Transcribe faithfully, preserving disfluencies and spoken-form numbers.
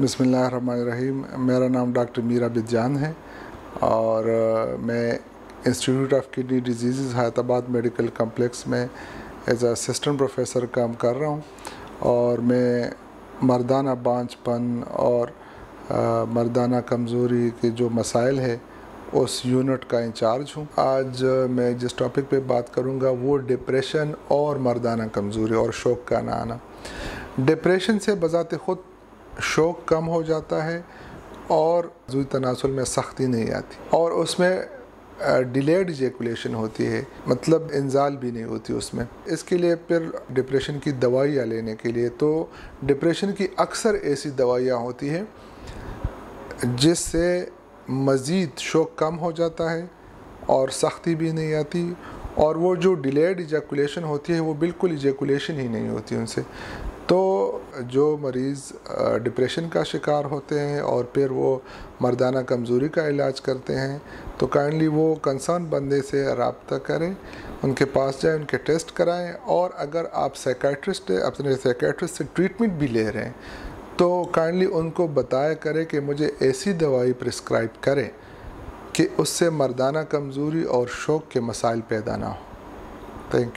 बिस्मिल्लाहिर्रहमानिर्रहीम। मेरा नाम डॉक्टर मीरा बिजान है और मैं institute of kidney disease Hayatabad medical complex में एज असिस्टेंट प्रोफेसर काम कर रहा हूँ और मैं मर्दाना बांझपन और मर्दाना कमज़ोरी के जो मसाइल है उस यूनिट का इंचार्ज हूँ। आज मैं जिस टॉपिक पे बात करूँगा वो डिप्रेशन और मर्दाना कमज़ोरी और शौक़ का ना आना। डिप्रेशन से बज़ात ख़ुद शौक़ कम हो जाता है और जुई तनासुल में सख्ती नहीं आती और उसमें डिलेड इजैकुलेशन होती है, मतलब इंजाल भी नहीं होती उसमें। इसके लिए फिर डिप्रेशन की दवाइयाँ लेने के लिए तो डिप्रेशन की अक्सर ऐसी दवाइयाँ होती हैं जिससे मज़ीद शौक़ कम हो जाता है और सख्ती भी नहीं आती और वो जो डिलेड इजैकुलेशन होती है वो बिल्कुल इजैकुलेशन ही नहीं होती उनसे। तो जो मरीज़ डिप्रेशन का शिकार होते हैं और फिर वो मर्दाना कमज़ोरी का इलाज करते हैं तो काइंडली वो कंसर्न बंदे से रब्ता करें, उनके पास जाएं, उनके टेस्ट कराएं और अगर आप साइकेट्रिस्ट अपने साइकेट्रिस्ट से ट्रीटमेंट भी ले रहे हैं तो काइंडली उनको बताया करें कि मुझे ऐसी दवाई प्रिस्क्राइब करें कि उससे मर्दाना कमज़ोरी और शौक़ के मसाइल पैदा ना हो। Thank you.